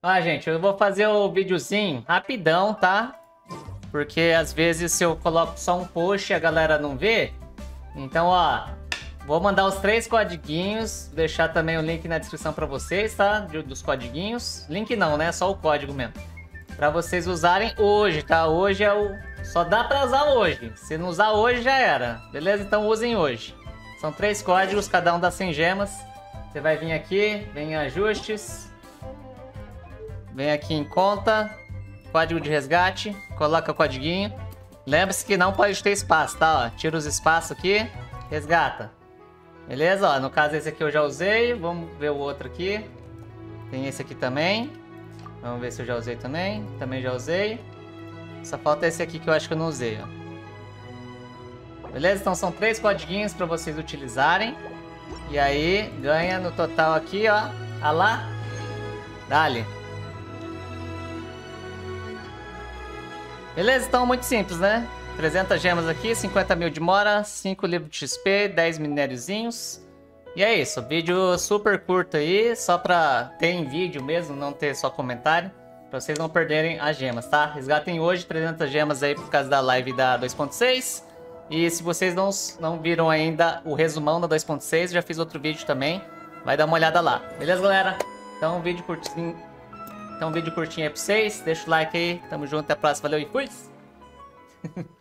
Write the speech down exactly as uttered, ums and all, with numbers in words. Ah, gente, eu vou fazer o videozinho rapidão, tá? Porque às vezes se eu coloco só um post e a galera não vê. Então, ó, vou mandar os três codiguinhos, deixar também o link na descrição pra vocês, tá? Dos codiguinhos. Link não, né? Só o código mesmo. Pra vocês usarem hoje, tá? Hoje é o... Só dá pra usar hoje. Se não usar hoje, já era. Beleza? Então usem hoje. São três códigos, cada um dá cem gemas. Você vai vir aqui, vem em ajustes. Vem aqui em conta. Código de resgate, coloca o codiguinho. Lembre-se que não pode ter espaço, tá? Ó, tira os espaços aqui, resgata. Beleza? Ó, no caso esse aqui eu já usei. Vamos ver o outro aqui. Tem esse aqui também. Vamos ver se eu já usei também. Também já usei. Só falta esse aqui que eu acho que eu não usei, ó. Beleza? Então são três codiguinhos pra vocês utilizarem. E aí ganha no total aqui, ó. Ah lá. Dale. Beleza? Então, muito simples, né? trezentas gemas aqui, cinquenta mil de mora, cinco livros de X P, dez minériozinhos. E é isso, vídeo super curto aí, só pra ter em vídeo mesmo, não ter só comentário. Pra vocês não perderem as gemas, tá? Resgatem hoje trezentas gemas aí por causa da live da dois ponto seis. E se vocês não, não viram ainda o resumão da dois ponto seis, já fiz outro vídeo também. Vai dar uma olhada lá. Beleza, galera? Então, vídeo curtinho. Então, vídeo curtinho aí pra vocês. Deixa o like aí. Tamo junto. Até a próxima. Valeu e fui!